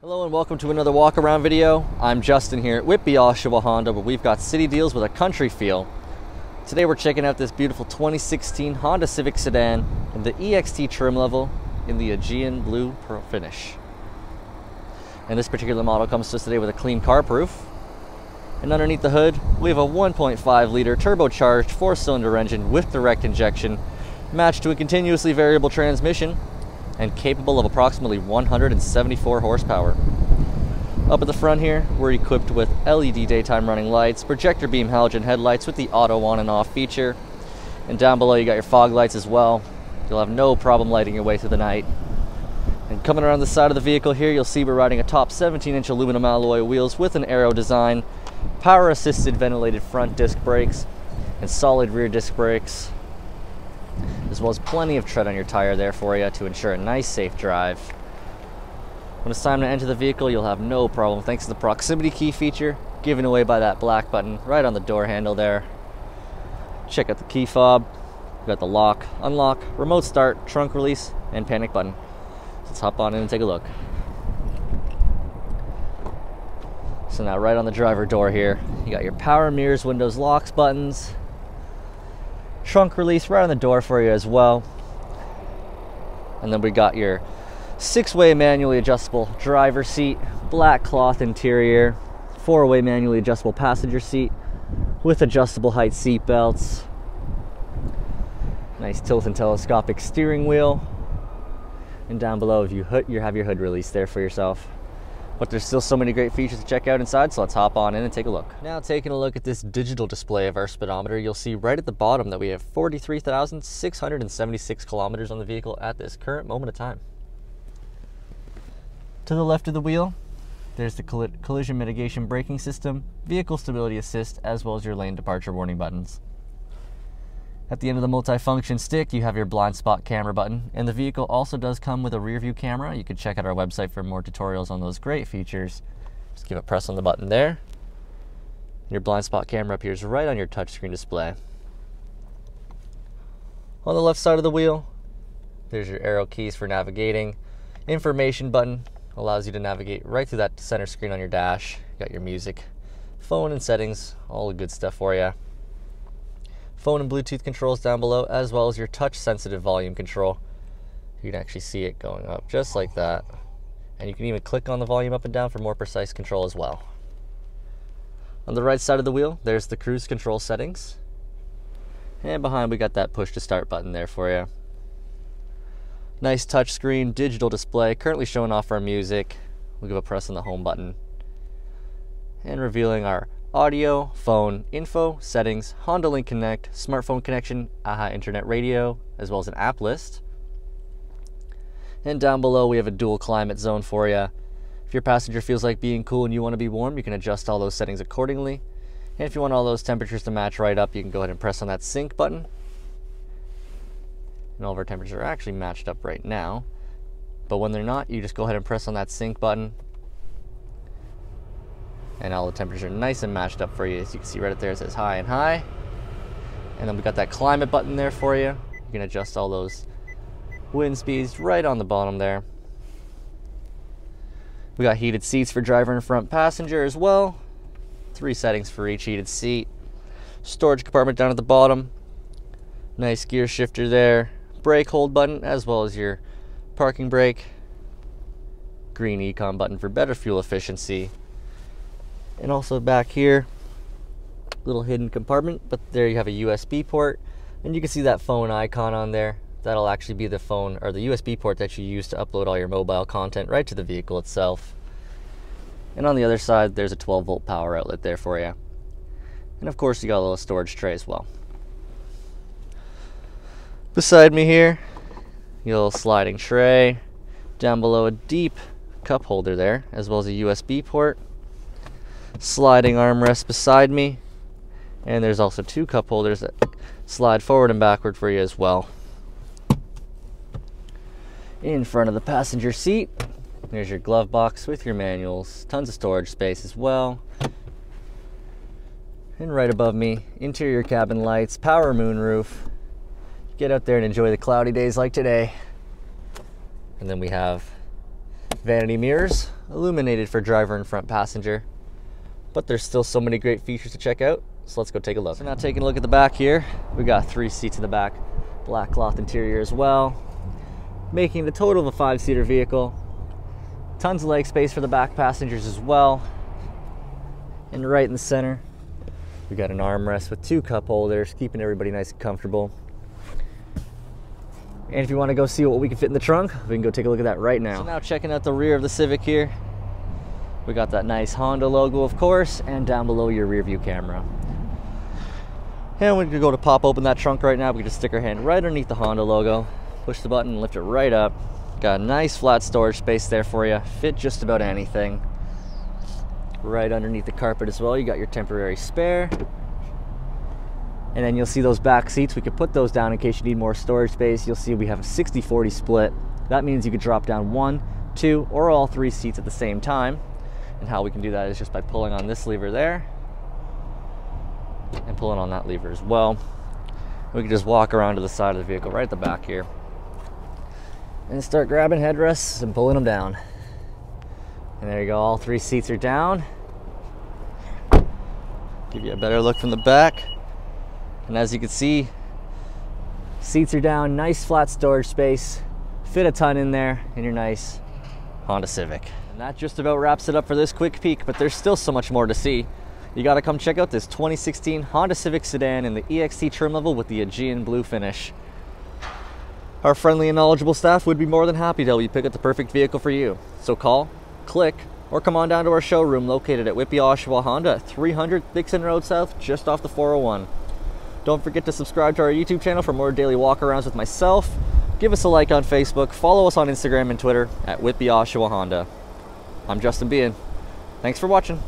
Hello and welcome to another walk around video. I'm Justin here at Whitby Oshawa Honda, where we've got city deals with a country feel. Today we're checking out this beautiful 2016 Honda Civic sedan in the EXT trim level in the Aegean Blue Pearl finish. And this particular model comes to us today with a clean car proof. And underneath the hood, we have a 1.5 liter turbocharged 4-cylinder engine with direct injection, matched to a continuously variable transmission, and capable of approximately 174 horsepower. Up at the front here, we're equipped with LED daytime running lights, projector beam halogen headlights with the auto on and off feature, and down below you got your fog lights as well. You'll have no problem lighting your way through the night. And coming around the side of the vehicle here, you'll see we're riding atop 17-inch aluminum alloy wheels with an aero design, power-assisted ventilated front disc brakes, and solid rear disc brakes, as well as plenty of tread on your tire there for you to ensure a nice safe drive. When it's time to enter the vehicle, you'll have no problem thanks to the proximity key feature given away by that black button right on the door handle there. Check out the key fob. We've got the lock, unlock, remote start, trunk release, and panic button. Let's hop on in and take a look. So now right on the driver door here, you got your power mirrors, windows, locks, buttons, trunk release right on the door for you as well. And then we got your 6-way manually adjustable driver seat, black cloth interior, 4-way manually adjustable passenger seat with adjustable height seat belts, nice tilt and telescopic steering wheel, and down below you have your hood release there for yourself. But there's still so many great features to check out inside, so let's hop on in and take a look. Now taking a look at this digital display of our speedometer, you'll see right at the bottom that we have 43,676 kilometers on the vehicle at this current moment of time. To the left of the wheel, there's the collision mitigation braking system, vehicle stability assist, as well as your lane departure warning buttons. At the end of the multifunction stick, you have your blind spot camera button, and the vehicle also does come with a rear view camera. You can check out our website for more tutorials on those great features. Just give a press on the button there. Your blind spot camera appears right on your touchscreen display. On the left side of the wheel, there's your arrow keys for navigating. Information button allows you to navigate right through that center screen on your dash. You got your music, phone, and settings, all the good stuff for you. Phone and Bluetooth controls down below, as well as your touch-sensitive volume control. You can actually see it going up just like that. And you can even click on the volume up and down for more precise control as well. On the right side of the wheel, there's the cruise control settings. And behind, we got that push to start button there for you. Nice touchscreen, digital display, currently showing off our music. We'll give a press on the home button. And revealing our audio, phone, info, settings, Honda Link Connect, smartphone connection, AHA internet radio, as well as an app list. And down below we have a dual climate zone for you. If your passenger feels like being cool and you want to be warm, you can adjust all those settings accordingly. And if you want all those temperatures to match right up, you can go ahead and press on that sync button. And all of our temperatures are actually matched up right now. But when they're not, you just go ahead and press on that sync button. And all the temperatures are nice and matched up for you. As you can see right up there, it says high and high. And then we got that climate button there for you. You can adjust all those wind speeds right on the bottom there. We got heated seats for driver and front passenger as well. 3 settings for each heated seat. Storage compartment down at the bottom. Nice gear shifter there. Brake hold button, as well as your parking brake. Green econ button for better fuel efficiency. And also back here, little hidden compartment, but there you have a USB port, and you can see that phone icon on there. That'll actually be the phone or the USB port that you use to upload all your mobile content right to the vehicle itself. And on the other side, there's a 12-volt power outlet there for you. And of course, you got a little storage tray as well. Beside me here, your little sliding tray. Down below, a deep cup holder there, as well as a USB port. Sliding armrest beside me, and there's also 2 cup holders that slide forward and backward for you as well. In front of the passenger seat, there's your glove box with your manuals, tons of storage space as well. And right above me, interior cabin lights, power moonroof. Get out there and enjoy the cloudy days like today. And then we have Vanity mirrors, illuminated for driver and front passenger. But there's still so many great features to check out, so let's go take a look. So now taking a look at the back here, we got 3 seats in the back, black cloth interior as well, making the total of a 5-seater vehicle. Tons of leg space for the back passengers as well. And right in the center, we got an armrest with 2 cup holders, keeping everybody nice and comfortable. And if you want to go see what we can fit in the trunk, we can go take a look at that right now. So now checking out the rear of the Civic here, we got that nice Honda logo, of course, and down below your rear view camera. And we're gonna go to pop open that trunk right now. We can just stick our hand right underneath the Honda logo, push the button and lift it right up. Got a nice flat storage space there for you, fit just about anything. Right underneath the carpet as well, you got your temporary spare. And then you'll see those back seats, we could put those down in case you need more storage space. You'll see we have a 60-40 split. That means you could drop down 1, 2, or all 3 seats at the same time. And how we can do that is just by pulling on this lever there and pulling on that lever as well. We can just walk around to the side of the vehicle right at the back here and start grabbing headrests and pulling them down. And there you go, all 3 seats are down. Give you a better look from the back. And as you can see, seats are down, nice flat storage space, fit a ton in there in your nice Honda Civic. And that just about wraps it up for this quick peek, but there's still so much more to see. You gotta come check out this 2016 Honda Civic sedan in the EXT trim level with the Aegean blue finish. Our friendly and knowledgeable staff would be more than happy to help you pick up the perfect vehicle for you. So call, click, or come on down to our showroom located at Whitby Oshawa Honda at 300 Dixon Road South, just off the 401. Don't forget to subscribe to our YouTube channel for more daily walkarounds with myself. Give us a like on Facebook, follow us on Instagram and Twitter at Whitby Oshawa Honda. I'm Justin Behan. Thanks for watching.